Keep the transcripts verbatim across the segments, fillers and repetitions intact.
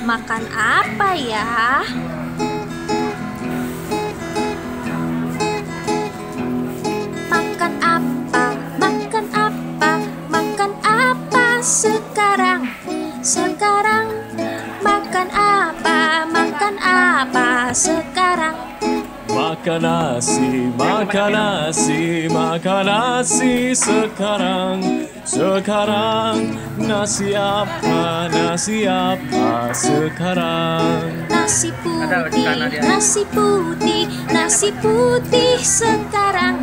Makan apa ya? Makan apa? Makan apa? Makan apa sekarang? Sekarang makan apa? Makan apa sekarang? Makan nasi, makan nasi, makan nasi sekarang. Sekarang nasi apa, nasi apa sekarang? Nasi putih, nasi putih, nasi putih sekarang.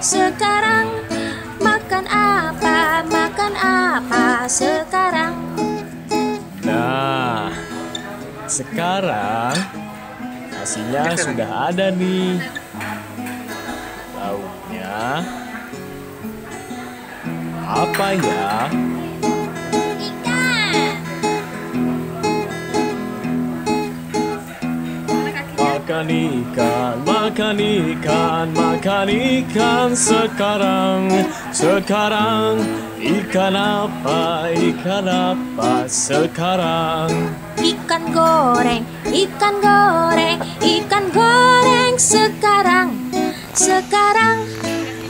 Sekarang makan apa, makan apa sekarang? Nah, sekarang nasinya sudah ada nih, lauknya apa ya? Ikan. Makan ikan, makan ikan, makan ikan sekarang. Sekarang ikan apa, ikan apa sekarang? Ikan goreng, ikan goreng, ikan goreng sekarang. Sekarang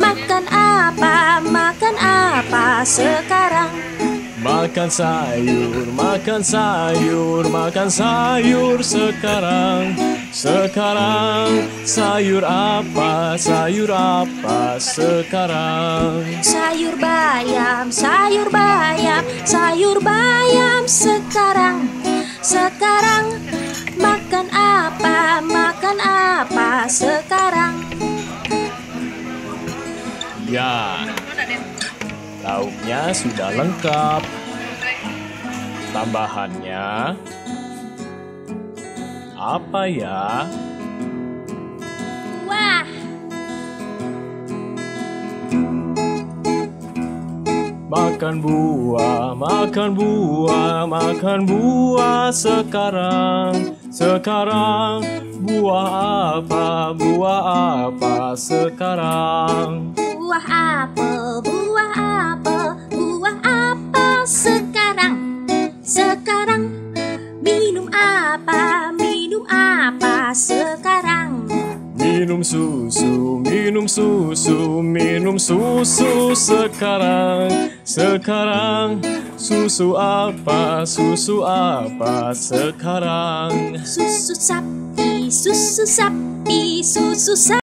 makan apa, makan apa sekarang? Makan sayur, makan sayur, makan sayur sekarang. Sekarang sayur apa, sayur apa sekarang? Sayur bayam, sayur bayam, sayur bayam sekarang. Sekarang makan apa, makan apa sekarang? Ya, lauknya sudah lengkap. Tambahannya apa ya? Wah, makan buah, makan buah, makan buah sekarang. Sekarang buah apa, buah apa sekarang? Buah apel, buah apel, buah apel sekarang. Sekarang minum apa, minum apa sekarang? Minum susu, minum susu, minum susu sekarang. Sekarang susu apa, susu apa sekarang? Susu sapi, susu sapi, susu sapi.